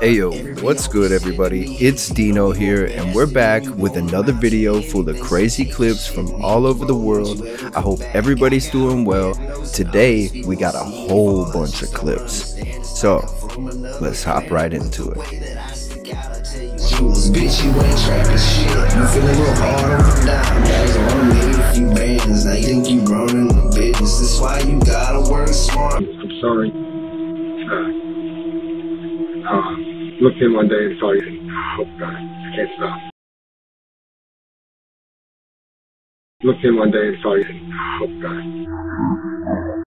Ayo, what's good everybody, it's Dino here and we're back with another video full of crazy clips from all over the world. I hope everybody's doing well. Today we got a whole bunch of clips, so let's hop right into it. I'm sorry. Looked in one day and saw you. Oh God, I can't stop. Looked in one day and saw you. Oh God.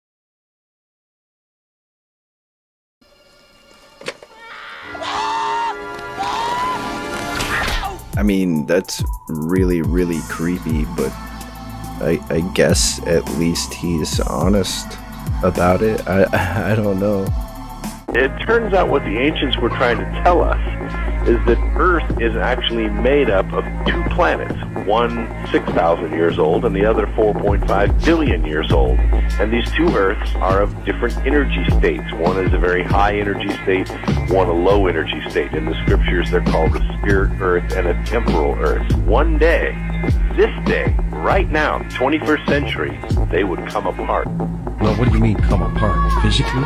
I mean, that's really creepy, but I guess at least he's honest about it. I don't know. It turns out what the ancients were trying to tell us is that Earth is actually made up of two planets, one 6,000 years old and the other 4.5 billion years old. And these two Earths are of different energy states. One is a very high energy state, one a low energy state. In the scriptures, they're called a spirit Earth and a temporal Earth. One day, this day, right now, 21st century, they would come apart. Well, what do you mean come apart? Physically?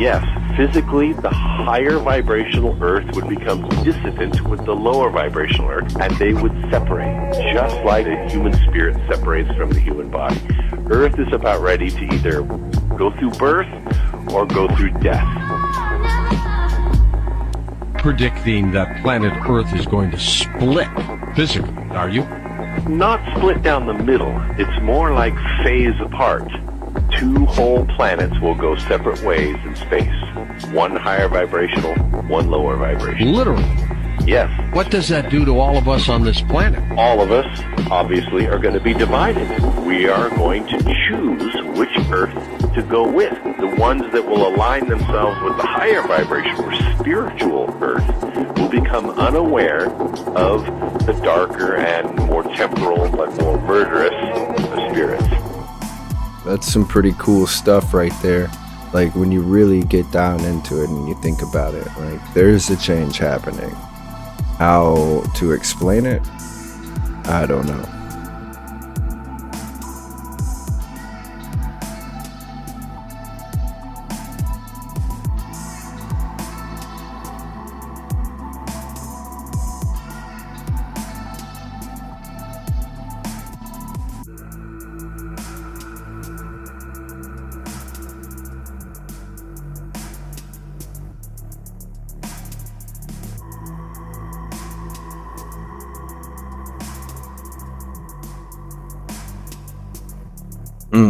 Yes. Physically, the higher vibrational Earth would become dissonant with the lower vibrational Earth, and they would separate, just like the human spirit separates from the human body. Earth is about ready to either go through birth or go through death. Predicting that planet Earth is going to split physically, are you? Not split down the middle. It's more like phase apart. Two whole planets will go separate ways in space. One higher vibrational, one lower vibrational. Literally? Yes. What does that do to all of us on this planet? All of us, obviously, are going to be divided. We are going to choose which Earth to go with. The ones that will align themselves with the higher vibrational or spiritual Earth will become unaware of the darker and more temporal but more murderous spirits. That's some pretty cool stuff right there. Like when you really get down into it and you think about it, like there's a change happening. How to explain it? I don't know.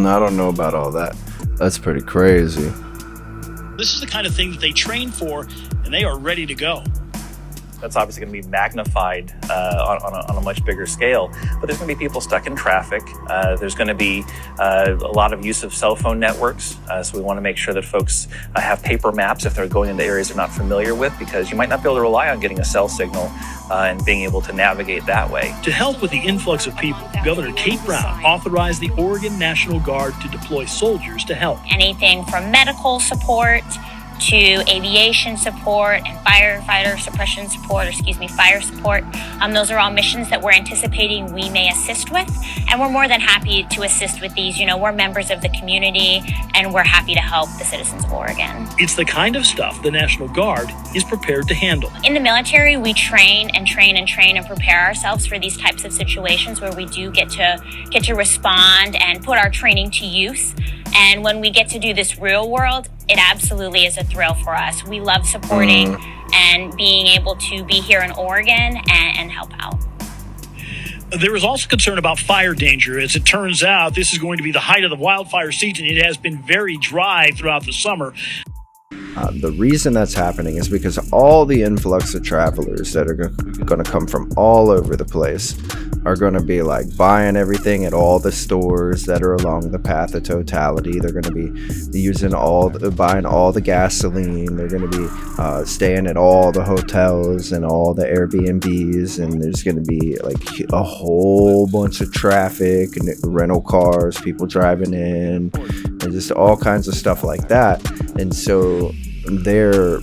I don't know about all that. That's pretty crazy. This is the kind of thing that they train for, and they are ready to go. That's obviously going to be magnified on a much bigger scale. But there's going to be people stuck in traffic. There's going to be a lot of use of cell phone networks. So we want to make sure that folks have paper maps if they're going into areas they're not familiar with, because you might not be able to rely on getting a cell signal and being able to navigate that way. To help with the influx of people, Governor Kate Brown authorized the Oregon National Guard to deploy soldiers to help. Anything from medical support to aviation support and firefighter suppression support, or excuse me, fire support. Those are all missions that we're anticipating we may assist with, and we're more than happy to assist with these. You know, we're members of the community, and we're happy to help the citizens of Oregon. It's the kind of stuff the National Guard is prepared to handle. In the military, we train and prepare ourselves for these types of situations where we do get to respond and put our training to use. And when we get to do this real world, it absolutely is a thrill for us. We love supporting and being able to be here in Oregon and help out. There was also concern about fire danger. As it turns out, this is going to be the height of the wildfire season. It has been very dry throughout the summer. The reason that's happening is because all the influx of travelers that are going to come from all over the place are going to be like buying everything at all the stores that are along the path of totality. They're going to be using buying all the gasoline. They're going to be staying at all the hotels and all the Airbnbs, and there's going to be like a whole bunch of traffic and rental cars, people driving in, and just all kinds of stuff like that. And so they're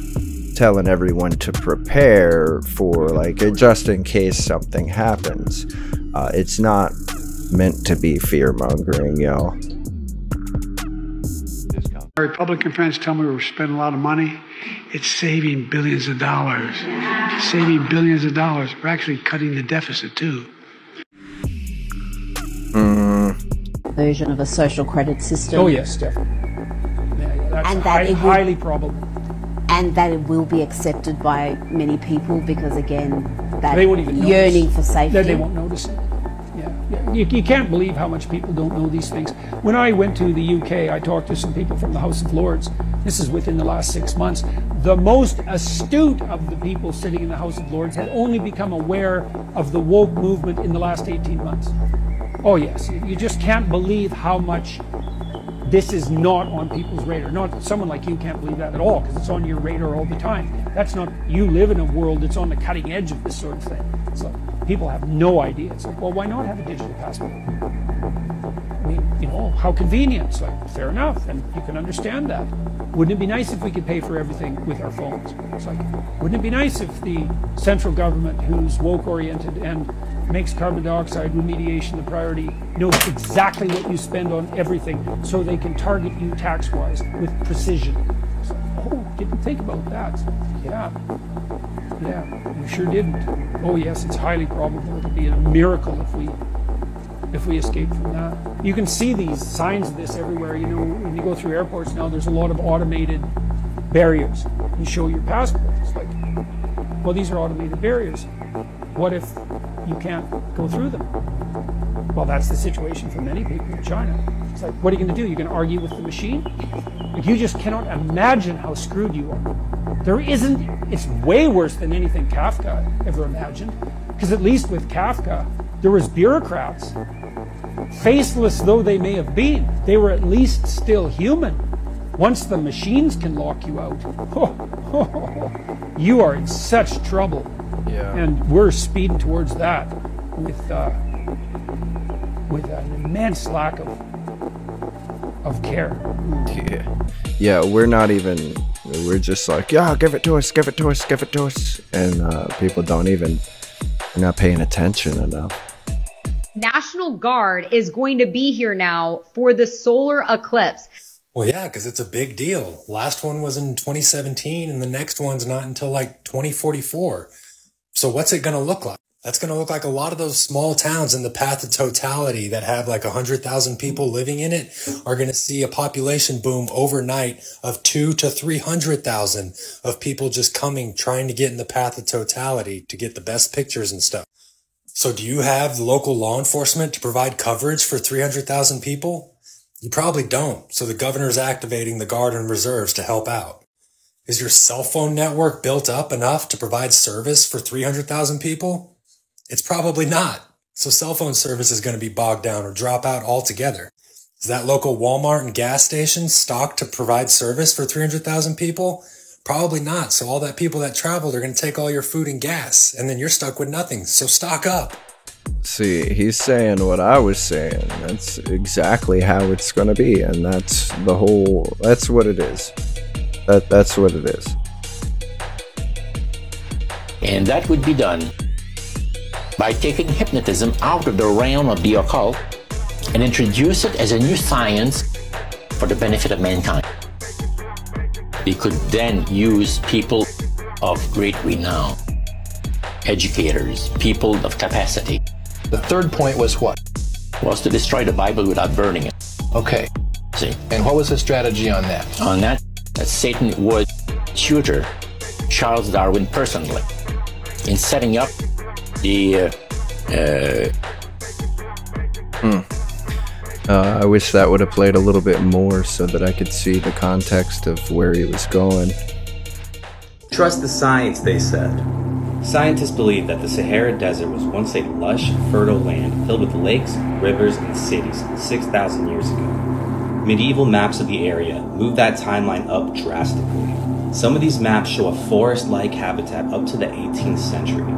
telling everyone to prepare for, like, just in case something happens. It's not meant to be fear-mongering, y'all. Our Republican friends tell me we're spending a lot of money. It's saving billions of dollars. It's saving billions of dollars. We're actually cutting the deficit, too. Version of a social credit system. Oh, yes, definitely. Yeah, that's and that highly probable. And that it will be accepted by many people because, again, that they won't even yearning notice. For safety. No, they won't notice it. Yeah. You can't believe how much people don't know these things. When I went to the UK, I talked to some people from the House of Lords. This is within the last 6 months. The most astute of the people sitting in the House of Lords had only become aware of the woke movement in the last 18 months. Oh, yes. You just can't believe how much this is not on people's radar. Not someone like you can't believe that at all, because it's on your radar all the time. That's not, you live in a world that's on the cutting edge of this sort of thing. It's like, people have no idea. It's like, well, why not have a digital passport? I mean, you know, how convenient. It's like, fair enough, and you can understand that. Wouldn't it be nice if we could pay for everything with our phones? It's like, wouldn't it be nice if the central government, who's woke-oriented and makes carbon dioxide remediation the priority, knows exactly what you spend on everything so they can target you tax-wise with precision? So, oh, didn't think about that. Yeah, yeah, you sure didn't. Oh yes, it's highly probable. It'd be a miracle if we escape from that. You can see these signs of this everywhere. You know, when you go through airports now, there's a lot of automated barriers. You show your passport. It's like, well, these are automated barriers. What if you can't go through them? Well, that's the situation for many people in China. It's like, what are you going to do? You're going to argue with the machine? Like, you just cannot imagine how screwed you are. There isn't, it's way worse than anything Kafka ever imagined, because at least with Kafka, there was bureaucrats. Faceless though they may have been, they were at least still human. Once the machines can lock you out, you are in such trouble. Yeah. And we're speeding towards that with an immense lack of care. Yeah, yeah. We're not even. We're just like, yeah, give it to us, give it to us, give it to us, and people don't even. They're not paying attention enough. National Guard is going to be here now for the solar eclipse. Well, yeah, because it's a big deal. Last one was in 2017, and the next one's not until like 2044. So what's it going to look like? That's going to look like a lot of those small towns in the path of totality that have like 100,000 people living in it are going to see a population boom overnight of 200,000 to 300,000 of people just coming, trying to get in the path of totality to get the best pictures and stuff. So do you have local law enforcement to provide coverage for 300,000 people? You probably don't. So the governor's activating the Guard and Reserves to help out. Is your cell phone network built up enough to provide service for 300,000 people? It's probably not. So cell phone service is going to be bogged down or drop out altogether. Is that local Walmart and gas station stocked to provide service for 300,000 people? Probably not. So all that people that traveled are going to take all your food and gas, and then you're stuck with nothing. So stock up. See, he's saying what I was saying. That's exactly how it's going to be. And that's the whole, that's what it is. That's what it is. And that would be done by taking hypnotism out of the realm of the occult and introduce it as a new science for the benefit of mankind. We could then use people of great renown, educators, people of capacity. The third point was what? Was to destroy the Bible without burning it. Okay. See? And what was the strategy on that? On that? That Satan would tutor Charles Darwin personally in setting up the... I wish that would have played a little bit more so that I could see the context of where he was going. Trust the science, they said. Scientists believe that the Sahara Desert was once a lush, fertile land filled with lakes, rivers, and cities 6,000 years ago. Medieval maps of the area move that timeline up drastically. Some of these maps show a forest-like habitat up to the 18th century.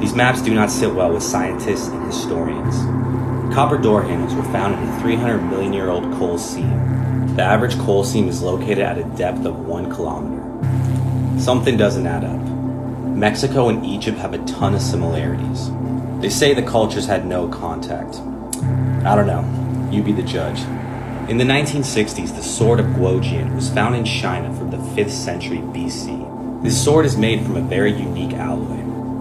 These maps do not sit well with scientists and historians. Copper door handles were found in a 300 million-year-old coal seam. The average coal seam is located at a depth of 1 kilometer. something doesn't add up. Mexico and Egypt have a ton of similarities. They say the cultures had no contact. I don't know, you be the judge. In the 1960s, the sword of Guojian was found in China from the 5th century BC. This sword is made from a very unique alloy.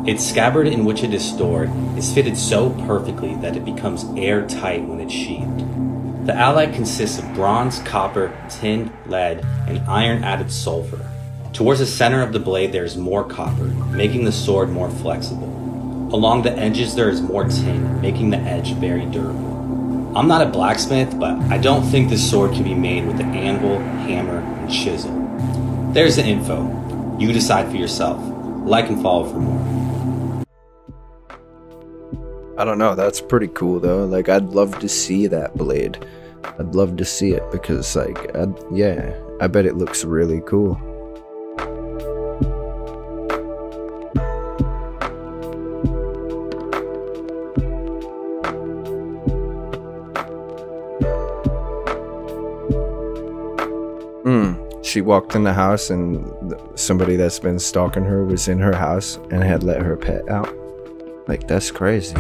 Its scabbard in which it is stored is fitted so perfectly that it becomes airtight when it's sheathed. The alloy consists of bronze, copper, tin, lead, and iron-added sulfur. Towards the center of the blade there is more copper, making the sword more flexible. Along the edges there is more tin, making the edge very durable. I'm not a blacksmith, but I don't think this sword can be made with an anvil, hammer, and chisel. There's the info. You decide for yourself. Like and follow for more. I don't know, that's pretty cool though. Like, I'd love to see that blade. I'd love to see it because, like, yeah, I bet it looks really cool. She walked in the house and somebody that's been stalking her was in her house and had let her pet out. Like, that's crazy.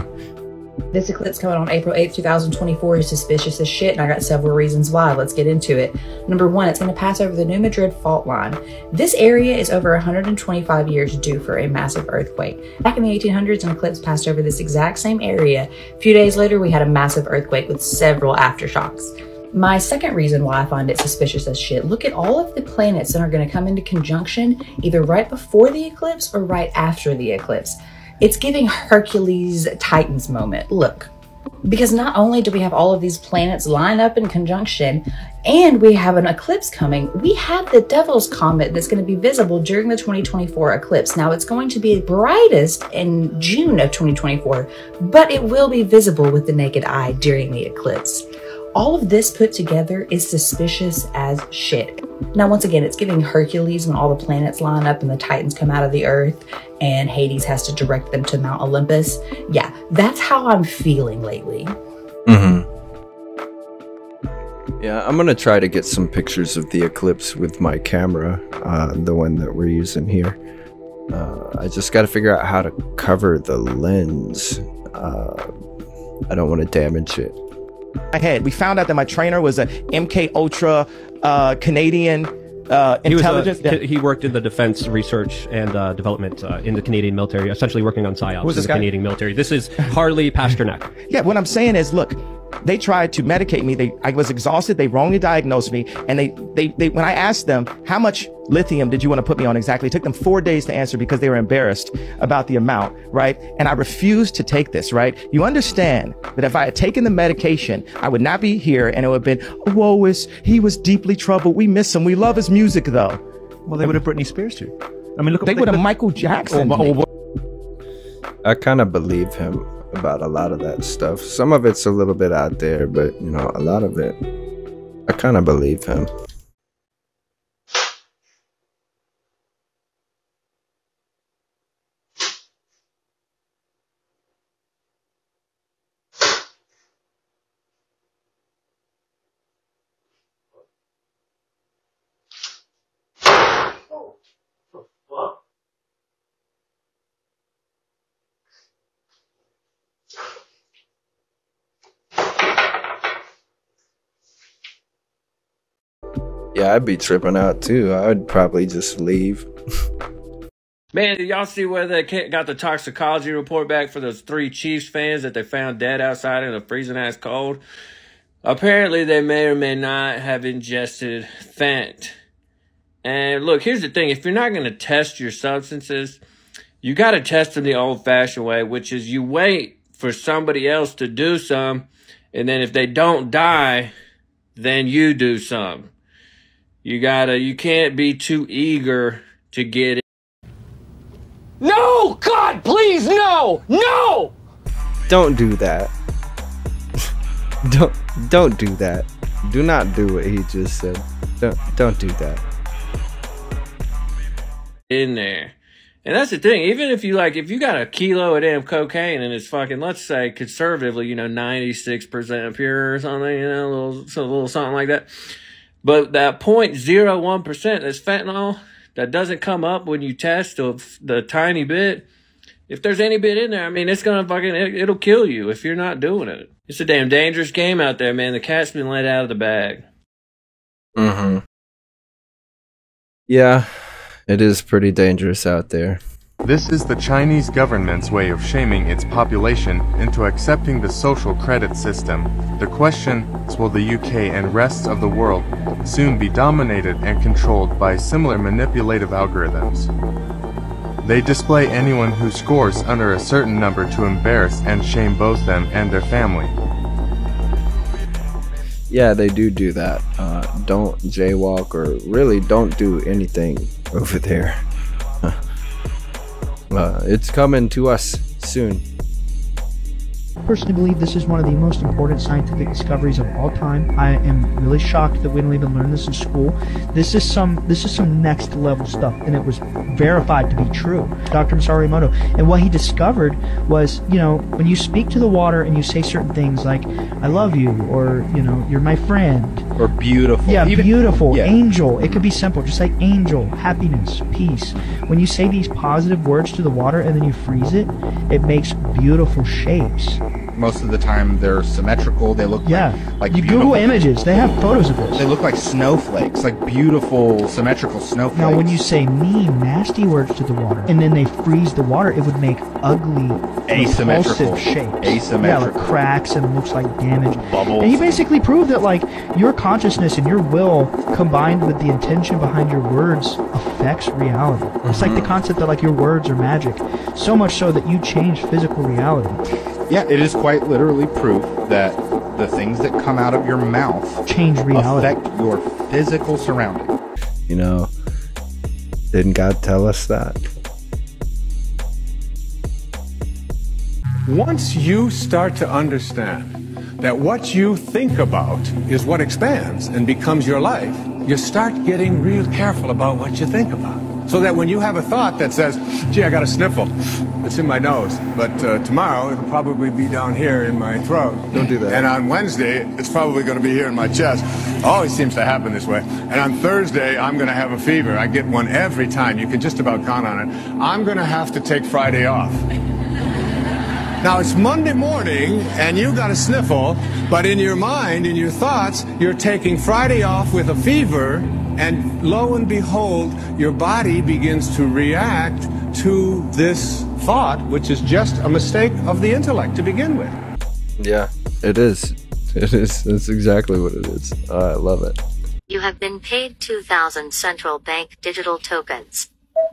This eclipse coming on April 8th, 2024 is suspicious as shit, and I got several reasons why. Let's get into it. Number one, it's going to pass over the New Madrid fault line. This area is over 125 years due for a massive earthquake. Back in the 1800s, an eclipse passed over this exact same area. A few days later, we had a massive earthquake with several aftershocks. My second reason why I find it suspicious as shit, look at all of the planets that are going to come into conjunction either right before the eclipse or right after the eclipse. It's giving Hercules Titans moment, look. Because not only do we have all of these planets line up in conjunction and we have an eclipse coming, we have the Devil's Comet that's going to be visible during the 2024 eclipse. Now, it's going to be brightest in June of 2024, but it will be visible with the naked eye during the eclipse. All of this put together is suspicious as shit. Now, once again, it's giving Hercules when all the planets line up and the Titans come out of the earth and Hades has to direct them to Mount Olympus. Yeah, that's how I'm feeling lately. Yeah, I'm gonna try to get some pictures of the eclipse with my camera, the one that we're using here. I just gotta figure out how to cover the lens. I don't want to damage it. We found out that my trainer was a MKUltra Canadian intelligence. He worked in the defense research and development in the Canadian military, essentially working on psyops in the Canadian military. This is Harley Pasternak. Yeah, what I'm saying is, look, they tried to medicate me. I was exhausted. They wrongly diagnosed me. And they when I asked them, how much lithium did you want to put me on exactly? It took them 4 days to answer because they were embarrassed about the amount, right? And I refused to take this, right? You understand that if I had taken the medication, I would not be here and it would have been, woe is, he was deeply troubled. We miss him. We love his music though. Well, they would have Britney Spears too. I mean, look, they would have Michael Jackson. I kind of believe him about a lot of that stuff. Some of it's a little bit out there, but you know, a lot of it, I kind of believe him. Yeah, I'd be tripping out too. I'd probably just leave. Man, did y'all see where they got the toxicology report back for those 3 Chiefs fans that they found dead outside in a freezing ass cold? Apparently, they may or may not have ingested Fent. And look, here's the thing. If you're not going to test your substances, you got to test them the old-fashioned way, which is you wait for somebody else to do some, and then if they don't die, then you do some. You can't be too eager to get it. No, God, please, no, no! Don't do that. Don't do that. Do not do what he just said. Don't do that. In there. And that's the thing. Even if you if you got a kilo of damn cocaine and it's fucking, let's say conservatively, you know, 96% pure or something, you know, a little something like that. But that 0.01% that's fentanyl, that doesn't come up when you test of the tiny bit, if there's any bit in there, I mean, it's going to fucking, it'll kill you if you're not doing it. It's a damn dangerous game out there, man. The cat's been let out of the bag. Mm-hmm. Yeah, it is pretty dangerous out there. This is the Chinese government's way of shaming its population into accepting the social credit system. The question is, will the UK and rest of the world soon be dominated and controlled by similar manipulative algorithms? They display anyone who scores under a certain number to embarrass and shame both them and their family. Yeah, they do that. Don't jaywalk, or really don't do anything over there. It's coming to us soon. I personally believe this is one of the most important scientific discoveries of all time. I am really shocked that we don't even learn this in school. This is some next level stuff, and it was verified to be true. Dr. Masarimoto, and what he discovered was, you know, when you speak to the water and you say certain things like, I love you, or, you know, you're my friend. Or beautiful. Yeah, even, beautiful, yeah. Angel. It could be simple, just like angel, happiness, peace. When you say these positive words to the water and then you freeze it, it makes beautiful shapes. Most of the time they're symmetrical, they look like you Google images, they have photos of this. They look like snowflakes, like beautiful symmetrical snowflakes. Now when you say mean, nasty words to the water and then they freeze the water, it would make ugly, asymmetrical shapes. Asymmetrical. Yeah, like cracks and looks like damage. Bubbles. And he basically proved that like your consciousness and your will combined with the intention behind your words affects reality. Mm-hmm. It's like the concept that like your words are magic, so much so that you change physical reality. Yeah, it is quite literally proof that the things that come out of your mouth change reality, affect your physical surrounding. You know, didn't God tell us that? Once you start to understand that what you think about is what expands and becomes your life, you start getting real careful about what you think about. So that when you have a thought that says, gee, I got a sniffle, it's in my nose, but tomorrow it'll probably be down here in my throat. Don't do that. And on Wednesday, it's probably going to be here in my chest. Always seems to happen this way. And on Thursday, I'm going to have a fever. I get one every time. You can just about count on it. I'm going to have to take Friday off. Now, it's Monday morning, and you got a sniffle, but in your mind, in your thoughts, you're taking Friday off with a fever, and lo and behold, your body begins to react to this thought, which is just a mistake of the intellect to begin with. Yeah, it is. It is. That's exactly what it is. I love it. You have been paid 2,000 central bank digital tokens.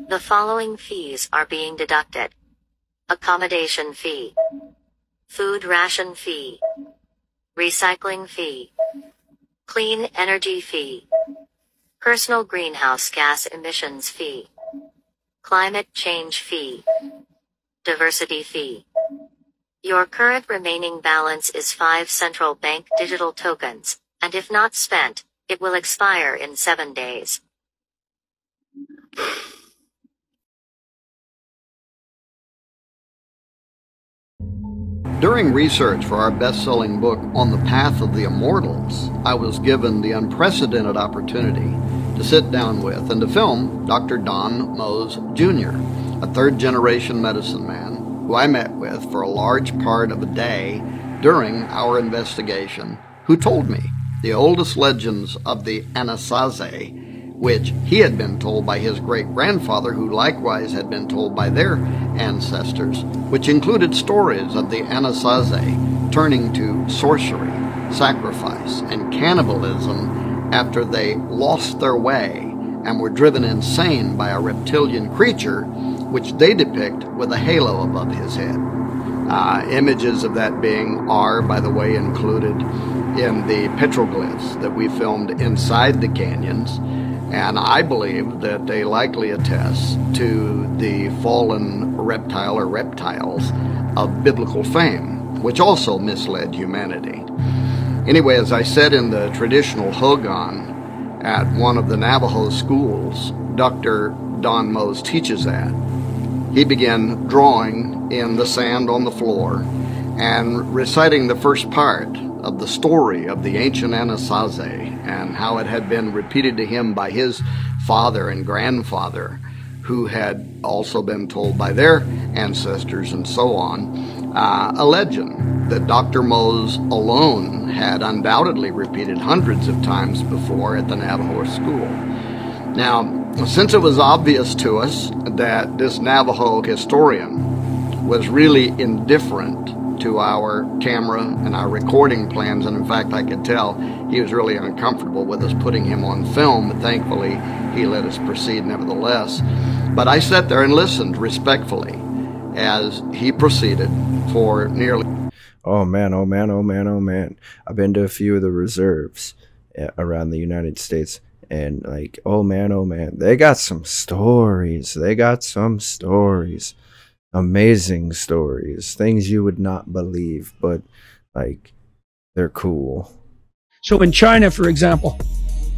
The following fees are being deducted. Accommodation fee, food ration fee, recycling fee, clean energy fee, personal greenhouse gas emissions fee, climate change fee, diversity fee. Your current remaining balance is 5 central bank digital tokens, and if not spent, it will expire in 7 days. During research for our best-selling book, On the Path of the Immortals, I was given the unprecedented opportunity to sit down with and to film Dr. Don Mose Jr., a third-generation medicine man who I met with for a large part of a day during our investigation, who told me the oldest legends of the Anasazi, which he had been told by his great-grandfather, who likewise had been told by their ancestors, which included stories of the Anasazi turning to sorcery, sacrifice, and cannibalism after they lost their way and were driven insane by a reptilian creature, which they depict with a halo above his head. Images of that being are, by the way, included in the petroglyphs that we filmed inside the canyons, and I believe that they likely attest to the fallen reptile or reptiles of biblical fame, which also misled humanity. Anyway, as I said in the traditional Hogan at one of the Navajo schools Dr. Don Mose teaches at, he began drawing in the sand on the floor and reciting the first part of the story of the ancient Anasazi and how it had been repeated to him by his father and grandfather who had also been told by their ancestors and so on, a legend that Dr. Mose alone had undoubtedly repeated hundreds of times before at the Navajo school. Now, since it was obvious to us that this Navajo historian was really indifferent to our camera and our recording plans, and in fact I could tell he was really uncomfortable with us putting him on film, but thankfully he let us proceed nevertheless. But I sat there and listened respectfully as he proceeded for nearly... Oh man, oh man, oh man, oh man. I've been to a few of the reserves around the United States. And like, oh man, they got some stories. They got some stories, amazing stories, things you would not believe, but like, they're cool. So in China, for example,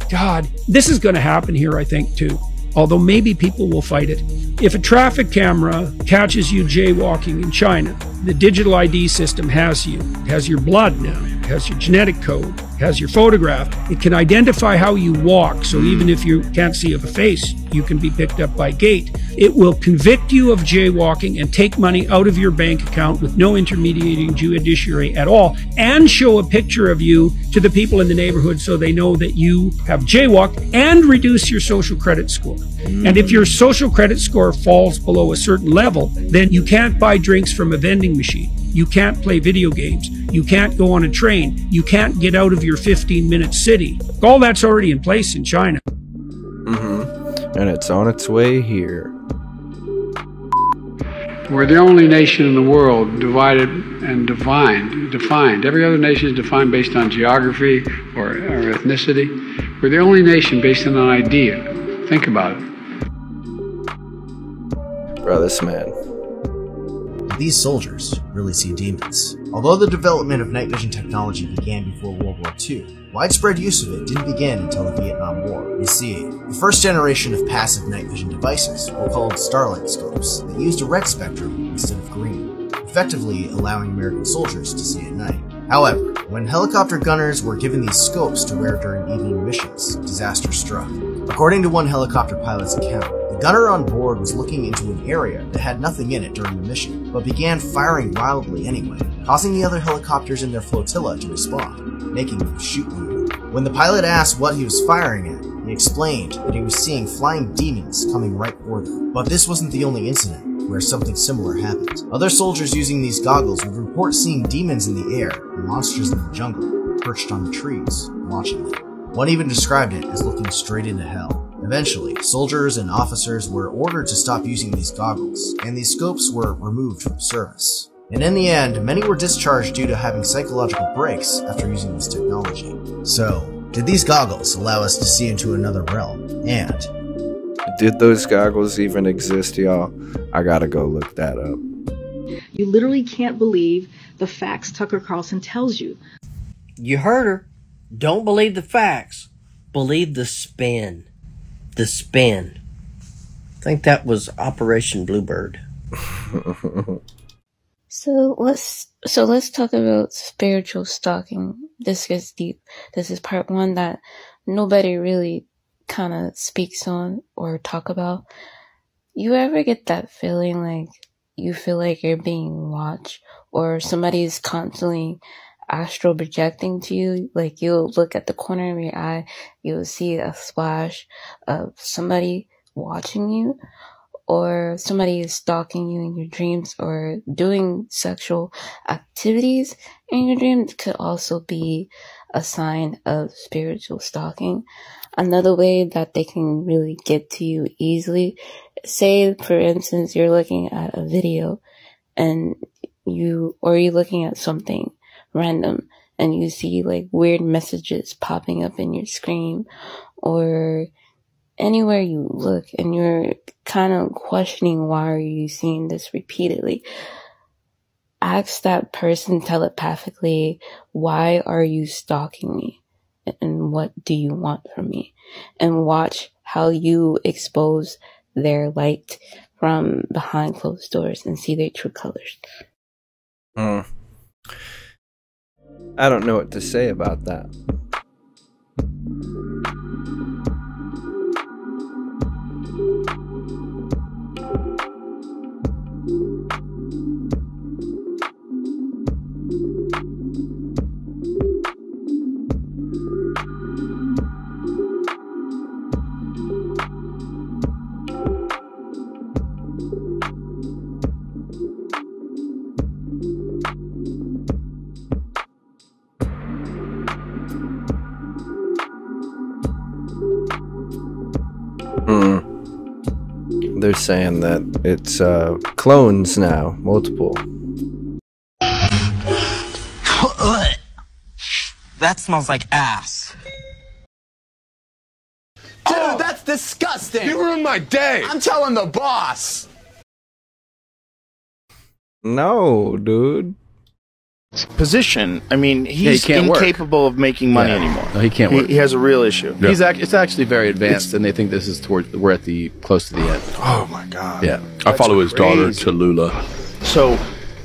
God, this is going to happen here, I think, too. Although maybe people will fight it. If a traffic camera catches you jaywalking in China, the digital ID system has you. It has your blood now. It has your genetic code. It has your photograph. It can identify how you walk. So even if you can't see a face, you can be picked up by gate. It will convict you of jaywalking and take money out of your bank account with no intermediating judiciary at all, and show a picture of you to the people in the neighborhood so they know that you have jaywalked, and reduce your social credit score. And if your social credit score falls below a certain level, then you can't buy drinks from a vending machine. You can't play video games. You can't go on a train. You can't get out of your 15-minute city. All that's already in place in China. And it's on its way here. We're the only nation in the world divided and defined. Every other nation is defined based on geography or ethnicity. We're the only nation based on an idea. Think about it. Bro, this man. These soldiers really see demons. Although the development of night vision technology began before World War II, widespread use of it didn't begin until the Vietnam War. You see, the first generation of passive night vision devices were called starlight scopes that used a red spectrum instead of green, effectively allowing American soldiers to see at night. However, when helicopter gunners were given these scopes to wear during evening missions, disaster struck. According to one helicopter pilot's account, the gunner on board was looking into an area that had nothing in it during the mission, but began firing wildly anyway, causing the other helicopters in their flotilla to respond, making them shoot one another. When the pilot asked what he was firing at, he explained that he was seeing flying demons coming right for them. But this wasn't the only incident where something similar happened. Other soldiers using these goggles would report seeing demons in the air and monsters in the jungle, perched on the trees, watching them. One even described it as looking straight into hell. Eventually, soldiers and officers were ordered to stop using these goggles, and these scopes were removed from service. And in the end, many were discharged due to having psychological breaks after using this technology. So, did these goggles allow us to see into another realm? And did those goggles even exist, y'all? I gotta go look that up. You literally can't believe the facts Tucker Carlson tells you. You heard her. Don't believe the facts. Believe the spin. The spin. I think that was Operation Bluebird. So let's talk about spiritual stalking. This gets deep. This is part one that nobody really kind of speaks on or talk about. You ever get that feeling like you feel like you're being watched, or somebody is constantly astral projecting to you? Like, you'll look at the corner of your eye, you'll see a splash of somebody watching you, or somebody is stalking you in your dreams, or doing sexual activities in your dreams could also be a sign of spiritual stalking. Another way that they can really get to you easily, say for instance you're looking at a video and you're looking at something random and you see like weird messages popping up in your screen or anywhere you look, and you're kind of questioning, why are you seeing this repeatedly? Ask that person telepathically, why are you stalking me and what do you want from me? And watch how you expose their light from behind closed doors and see their true colors. I don't know what to say about that. They're saying that it's clones now, multiple. That smells like ass. Dude, that's disgusting! You ruined my day! I'm telling the boss! No, dude. Position. I mean, he's incapable of making money anymore. No, he can't work. He has a real issue. Yeah. He's it's actually very advanced, and they think this is towards. We're at the close to the end. Oh my god! Yeah, that's I follow his daughter Tallulah. So,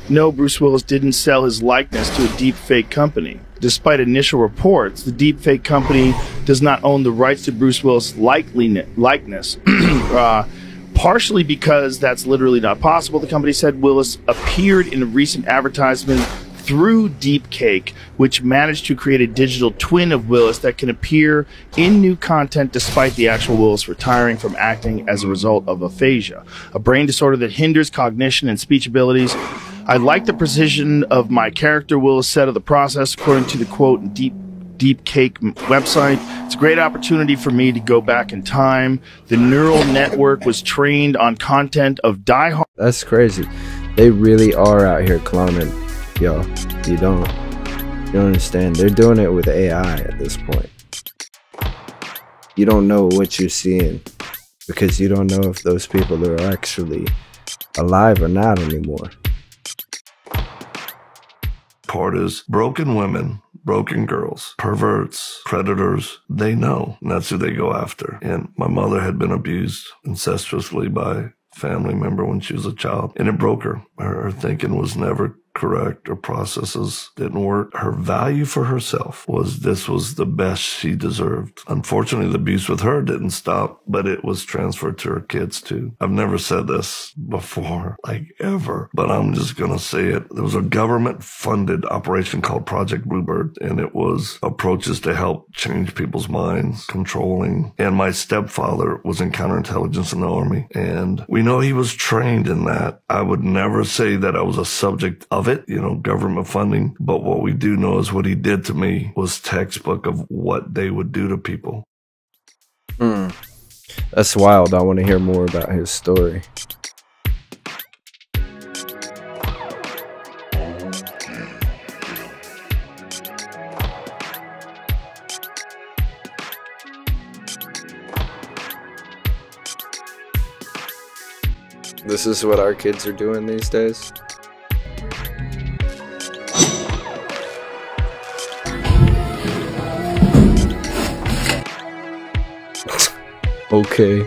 no, Bruce Willis didn't sell his likeness to a deep fake company. Despite initial reports, the deep fake company does not own the rights to Bruce Willis' likeness. Partially because that's literally not possible, the company said Willis appeared in a recent advertisement through Deep Cake, which managed to create a digital twin of Willis that can appear in new content despite the actual Willis retiring from acting as a result of aphasia, a brain disorder that hinders cognition and speech abilities. I like the precision of my character, Willis said of the process, according to the quote in Deep Cake website. It's a great opportunity for me to go back in time. The neural network was trained on content of diehard. That's crazy. They really are out here cloning, yo. You don't understand. They're doing it with AI at this point. You don't know what you're seeing because you don't know if those people are actually alive or not anymore. Part is broken women, broken girls, perverts, predators. They know, and that's who they go after. And my mother had been abused incestuously by a family member when she was a child, and it broke her. Her thinking was never correct. Her processes didn't work. Her value for herself was this was the best she deserved. Unfortunately, the abuse with her didn't stop, but it was transferred to her kids too. I've never said this before, like ever, but I'm just gonna say it. There was a government-funded operation called Project Bluebird, and it was approaches to help change people's minds, controlling. And my stepfather was in counterintelligence in the Army, and we know he was trained in that. I would never say that I was a subject of it, you know, government funding. But what we do know is what he did to me was textbook of what they would do to people. Mm. That's wild. I want to hear more about his story. This is what our kids are doing these days. Okay.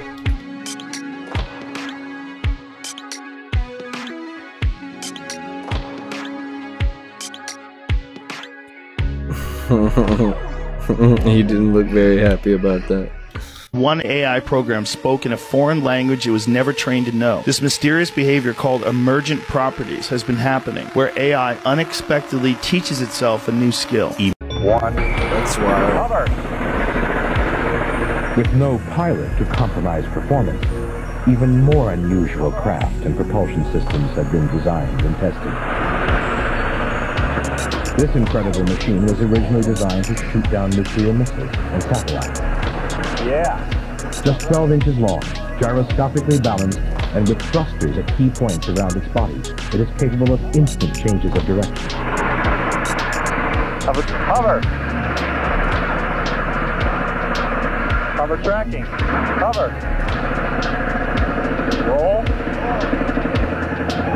He didn't look very happy about that. One AI program spoke in a foreign language it was never trained to know. This mysterious behavior called emergent properties has been happening, where AI unexpectedly teaches itself a new skill. One, that's why. With no pilot to compromise performance, even more unusual craft and propulsion systems have been designed and tested. This incredible machine was originally designed to shoot down nuclear missiles and satellites. Yeah. Just 12 inches long, gyroscopically balanced, and with thrusters at key points around its body, it is capable of instant changes of direction. Cover to cover. Cover tracking. Cover. Roll.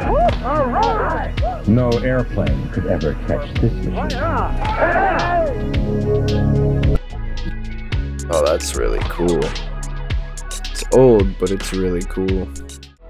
Woo! All right. No airplane could ever catch this machine. Oh, that's really cool. It's old, but it's really cool.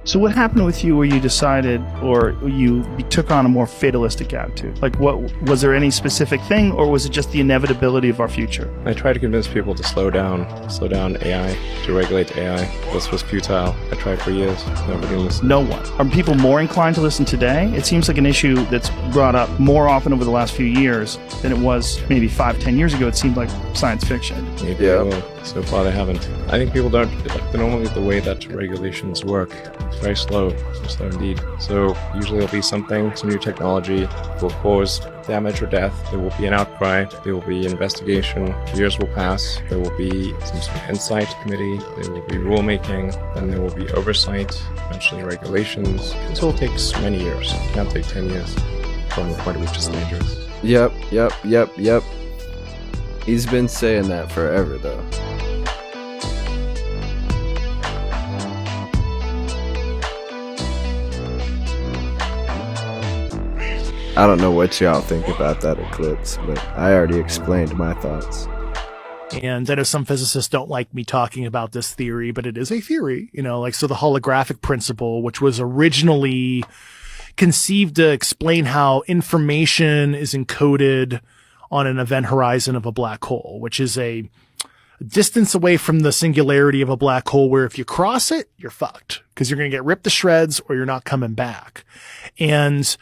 So what happened with you where you decided, or you took on a more fatalistic attitude? Like, what was there any specific thing, or was it just the inevitability of our future? I tried to convince people to slow down AI, to regulate AI. This was futile. I tried for years. Nobody listened. No one. Are people more inclined to listen today? It seems like an issue that's brought up more often over the last few years than it was maybe 5, 10 years ago. It seemed like science fiction. Maybe. Yeah. So far they haven't. I think people don't, normally the way that regulations work, it's very slow, slow indeed. So usually there'll be something, some new technology will cause damage or death, there will be an outcry, there will be an investigation, years will pass, there will be some sort of insight committee, there will be rulemaking, then there will be oversight, eventually regulations. This all takes many years, it can't take 10 years from the point at which it's dangerous. Yep. He's been saying that forever though. I don't know what y'all think about that eclipse, but I already explained my thoughts. And I know some physicists don't like me talking about this theory, but it is a theory, you know, like, so the holographic principle, which was originally conceived to explain how information is encoded on an event horizon of a black hole, which is a distance away from the singularity of a black hole where if you cross it, you're fucked because you're going to get ripped to shreds or you're not coming back. And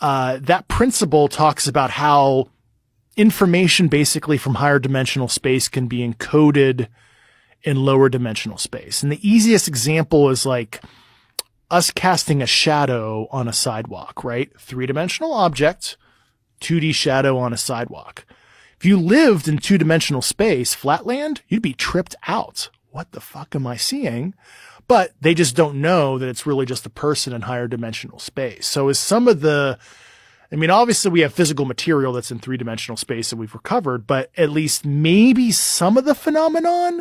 that principle talks about how information basically from higher dimensional space can be encoded in lower dimensional space. And the easiest example is like us casting a shadow on a sidewalk, right? Three-dimensional object, 2D shadow on a sidewalk. If you lived in two-dimensional space, Flatland, you'd be tripped out. What the fuck am I seeing? But they just don't know that it's really just a person in higher dimensional space. So is some of the, I mean, obviously we have physical material that's in three-dimensional space and we've recovered, but at least maybe some of the phenomenon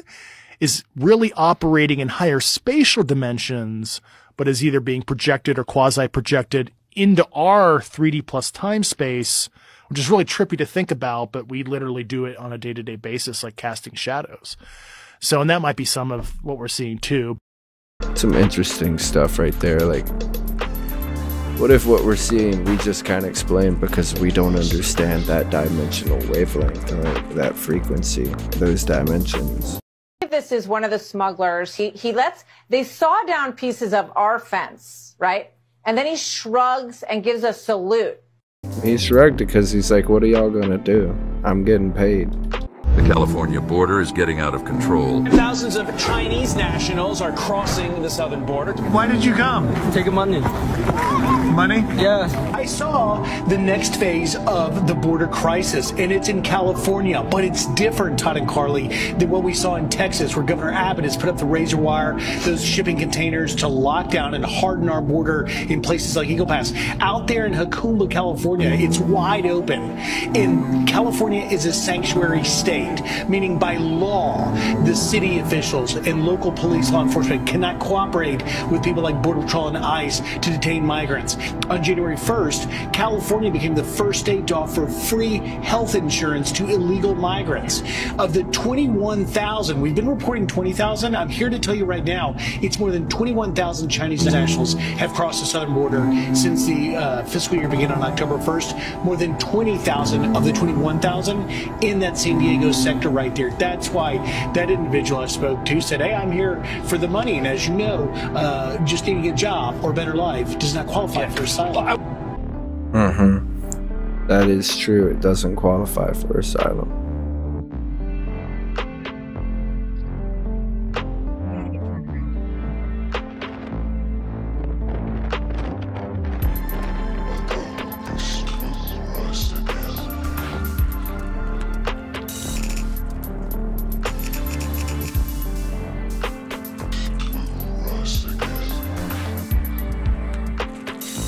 is really operating in higher spatial dimensions, but is either being projected or quasi-projected into our 3D plus time space, which is really trippy to think about, but we literally do it on a day-to-day basis, like casting shadows. So, and that might be some of what we're seeing too. Some interesting stuff right there. Like, what if what we're seeing, we just can't explain because we don't understand that dimensional wavelength, or that frequency, those dimensions. This is one of the smugglers. He lets, they saw down pieces of our fence, right? And then he shrugs and gives a salute. He shrugged because he's like, what are y'all gonna do? I'm getting paid. The California border is getting out of control. Thousands of Chinese nationals are crossing the southern border. Why did you come? Take money. Money? Yeah. I saw the next phase of the border crisis, and it's in California, but it's different, Todd and Carly, than what we saw in Texas, where Governor Abbott has put up the razor wire, those shipping containers to lock down and harden our border in places like Eagle Pass. Out there in Hakumba, California, it's wide open, and California is a sanctuary state. Meaning by law, the city officials and local police law enforcement cannot cooperate with people like Border Patrol and ICE to detain migrants. On January 1st, California became the first state to offer free health insurance to illegal migrants. Of the 21,000, we've been reporting 20,000. I'm here to tell you right now, it's more than 21,000 Chinese nationals have crossed the southern border since the fiscal year began on October 1st. More than 20,000 of the 21,000 in that San Diego sector right there. That's why that individual I spoke to said, hey, I'm here for the money, and as you know, just needing a job or better life does not qualify for asylum. That is true. It doesn't qualify for asylum.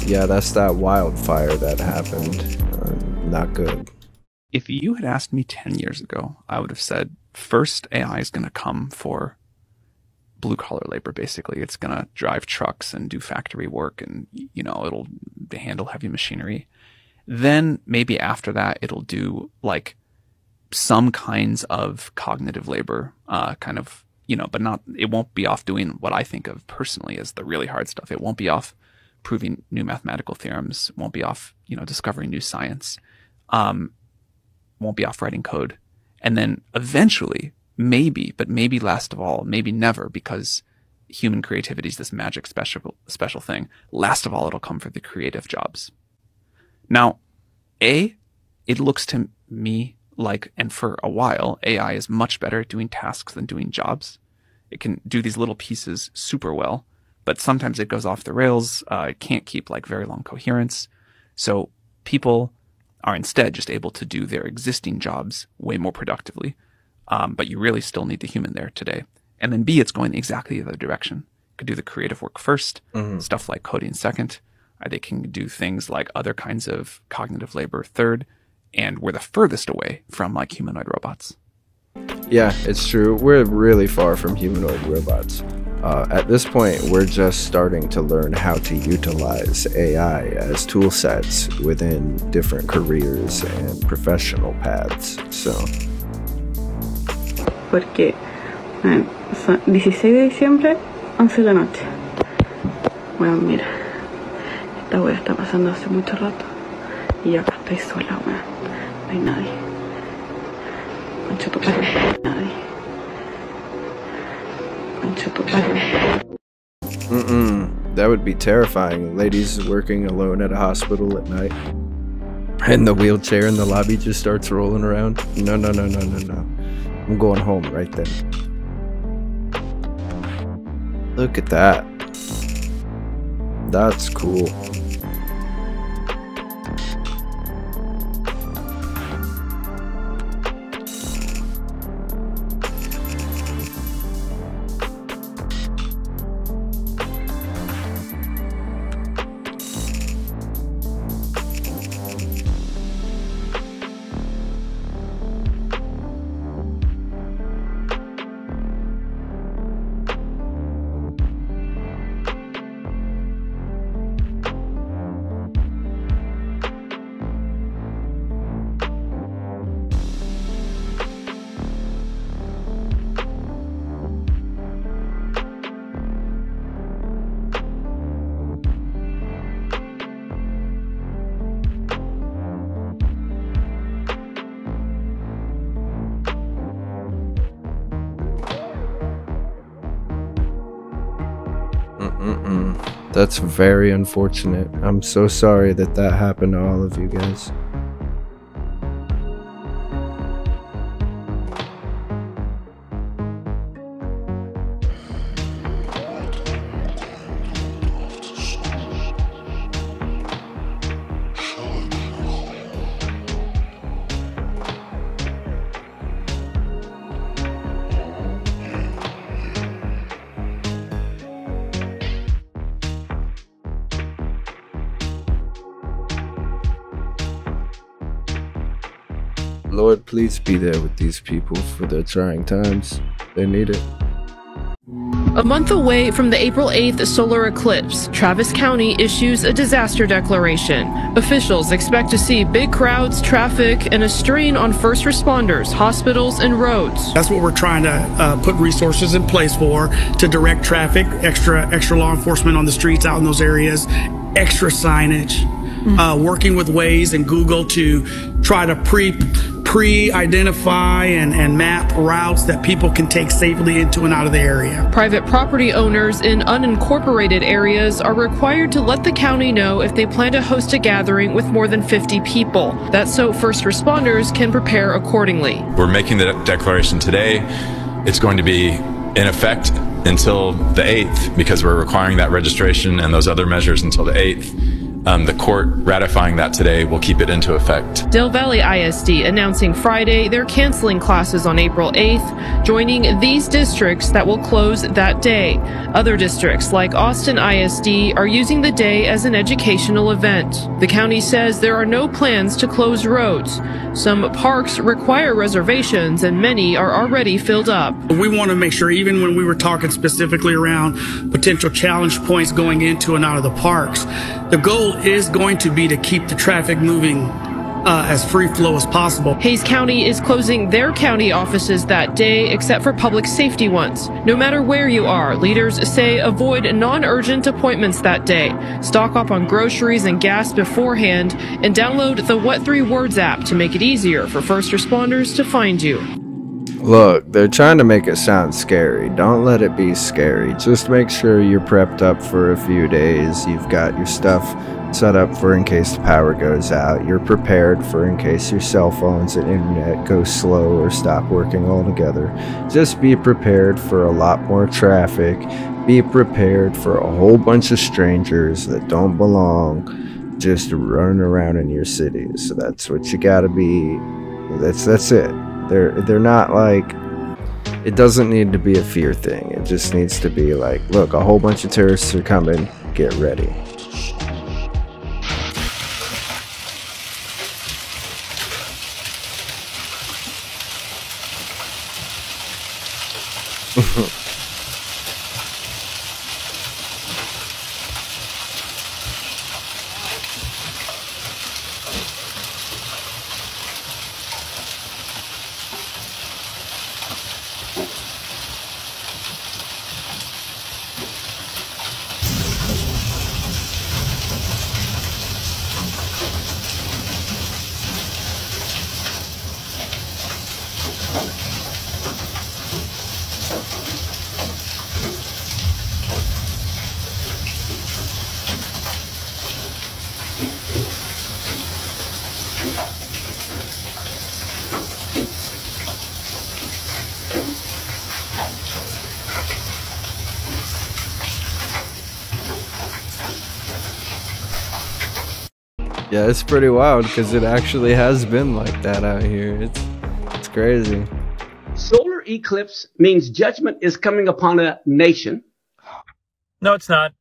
Yeah, that's that wildfire that happened. Not good. If you had asked me 10 years ago, I would have said, first AI is going to come for blue-collar labor, basically. It's going to drive trucks and do factory work and, you know, it'll handle heavy machinery. Then maybe after that, it'll do, like, some kinds of cognitive labor, kind of, you know, but not, it won't be off doing what I think of personally as the really hard stuff. It won't be off proving new mathematical theorems, won't be off, you know, discovering new science, won't be off writing code. And then eventually, maybe, but maybe last of all, maybe never, because human creativity is this magic special thing. Last of all, it'll come for the creative jobs. Now, A, it looks to me like, and for a while, AI is much better at doing tasks than doing jobs. It can do these little pieces super well, but sometimes it goes off the rails. It can't keep like very long coherence. So people are instead just able to do their existing jobs way more productively. But you really still need the human there today. And then B, it's going exactly the other direction. It could do the creative work first, stuff like coding second. They can do things like other kinds of cognitive labor third, and we're the furthest away from like humanoid robots. Yeah, it's true. We're really far from humanoid robots. At this point, we're just starting to learn how to utilize AI as tool sets within different careers and professional paths. So. Porque 16 de diciembre, 11 de la noche. Bueno, mira, esta wea está pasando hace mucho rato y acá estoy sola, wea. No hay nadie. Concha tu padre. Nadie. Concha tu padre. That would be terrifying. Ladies working alone at a hospital at night, and the wheelchair in the lobby just starts rolling around. No, no, no, no, no, no. I'm going home right then. Look at that. That's cool. That's very unfortunate. I'm so sorry that that happened to all of you guys. Lord, please be there with these people for their trying times. They need it. A month away from the April 8th solar eclipse, Travis County issues a disaster declaration. Officials expect to see big crowds, traffic, and a strain on first responders, hospitals, and roads. That's what we're trying to put resources in place for, to direct traffic, extra law enforcement on the streets out in those areas, extra signage, working with Waze and Google to try to pre-identify and map routes that people can take safely into and out of the area. Private property owners in unincorporated areas are required to let the county know if they plan to host a gathering with more than 50 people. That's so first responders can prepare accordingly. We're making the declaration today. It's going to be in effect until the 8th because we're requiring that registration and those other measures until the 8th. The court ratifying that today will keep it into effect. Del Valle ISD announcing Friday they're canceling classes on April 8th, joining these districts that will close that day. Other districts like Austin ISD are using the day as an educational event. The county says there are no plans to close roads. Some parks require reservations and many are already filled up. We want to make sure, even when we were talking specifically around potential challenge points going into and out of the parks, the goal is going to be to keep the traffic moving as free flow as possible. Hays County is closing their county offices that day except for public safety ones. No matter where you are, leaders say avoid non-urgent appointments that day. Stock up on groceries and gas beforehand and download the What3Words app to make it easier for first responders to find you. Look, they're trying to make it sound scary. Don't let it be scary. Just make sure you're prepped up for a few days. You've got your stuff set up for in case the power goes out. You're prepared for in case your cell phones and internet go slow or stop working altogether. Just be prepared for a lot more traffic. Be prepared for a whole bunch of strangers that don't belong just running around in your city. So that's what you gotta be. That's it. They're not like, it doesn't need to be a fear thing. It just needs to be like, look, a whole bunch of terrorists are coming. Get ready. Yeah, it's pretty wild because it actually has been like that out here. It's crazy. Solar eclipse means judgment is coming upon a nation. No, it's not.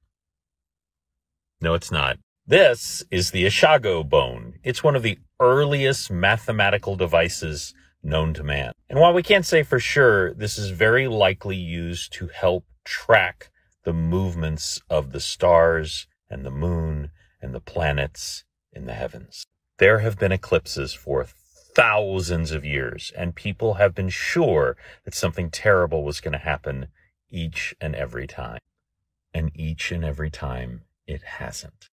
No, it's not. This is the Ishago bone. It's one of the earliest mathematical devices known to man. And while we can't say for sure, this is very likely used to help track the movements of the stars and the moon and the planets in the heavens. There have been eclipses for thousands of years, and people have been sure that something terrible was going to happen each and every time. And each and every time, it hasn't.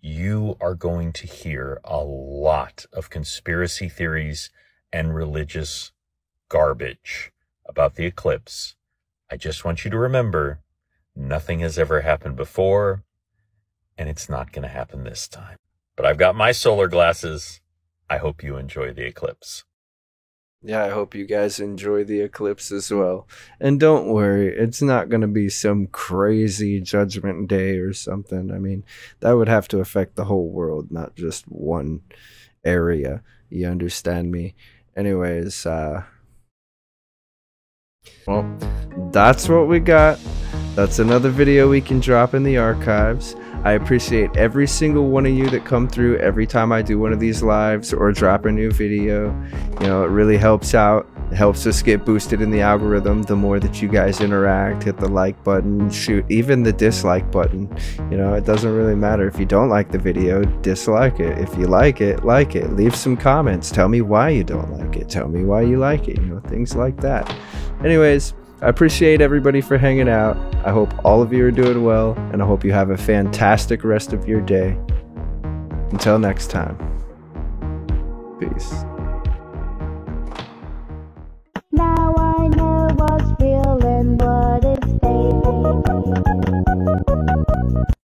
You are going to hear a lot of conspiracy theories and religious garbage about the eclipse. I just want you to remember, nothing has ever happened before, and it's not going to happen this time. But I've got my solar glasses. I hope you enjoy the eclipse. Yeah, I hope you guys enjoy the eclipse as well. And don't worry, it's not going to be some crazy judgment day or something. I mean, that would have to affect the whole world, not just one area. You understand me? Anyways, well, that's what we got. That's another video we can drop in the archives. I appreciate every single one of you that come through every time I do one of these lives or drop a new video. You know, it really helps out. It helps us get boosted in the algorithm. The more that you guys interact, hit the like button, shoot, even the dislike button. You know, it doesn't really matter. If you don't like the video, dislike it. If you like it, leave some comments. Tell me why you don't like it. Tell me why you like it, you know, things like that. Anyways, I appreciate everybody for hanging out. I hope all of you are doing well, and I hope you have a fantastic rest of your day. Until next time, peace.